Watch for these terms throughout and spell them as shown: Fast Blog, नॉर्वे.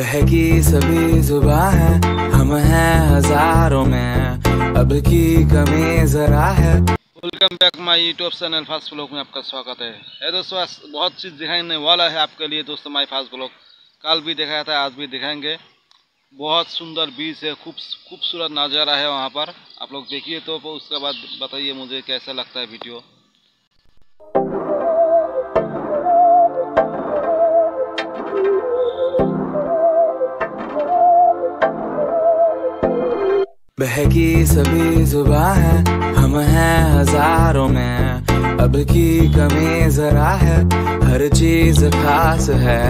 बहकी सभी जुबां है, हम हैं हजारों में, अब की कमी जरा है। Welcome back my YouTube channel fast blog में आपका स्वागत है। दोस्तों बहुत चीज़ दिखाने वाला है आपके लिए। दोस्तों माय फास्ट ब्लॉग कल भी दिखाया था, आज भी दिखाएंगे। बहुत सुंदर बीच है, खूबसूरत नज़ारा है वहाँ पर। आप लोग देखिए तो उसके बाद बताइए मुझे कैसा लगता है वीडियो। बहकी सभी जुबां है, हम हैं हजारों में, अब की कमी जरा है। हर चीज खास है,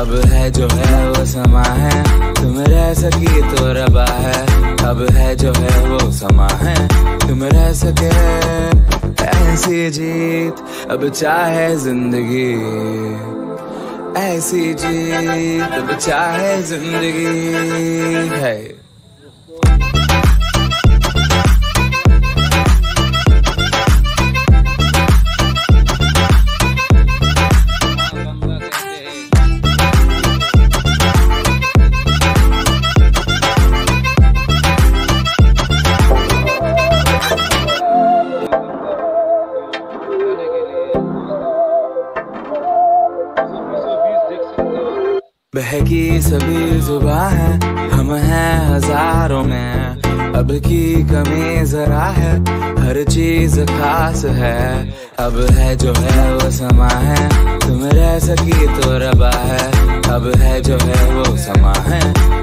अब है जो है वो समा है। तुम रह सकी तो रबा है, अब है जो है वो समा है। तुम रह सके ऐसी जीत, अब चाहे जिंदगी ऐसी जीत, अब चाहे जिंदगी है। बहकी सभी जुबां है, हम हैं हजारों में, अब की कमी जरा है। हर चीज खास है, अब है जो है वो समा है। तुम रह सकी तो रबा है, अब है जो है वो समा है।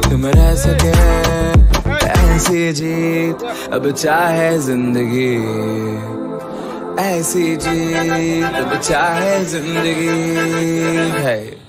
तुम रह सके ऐसी जीत, अब चाहे जिंदगी ऐसी जीत, अब चाहे जिंदगी है।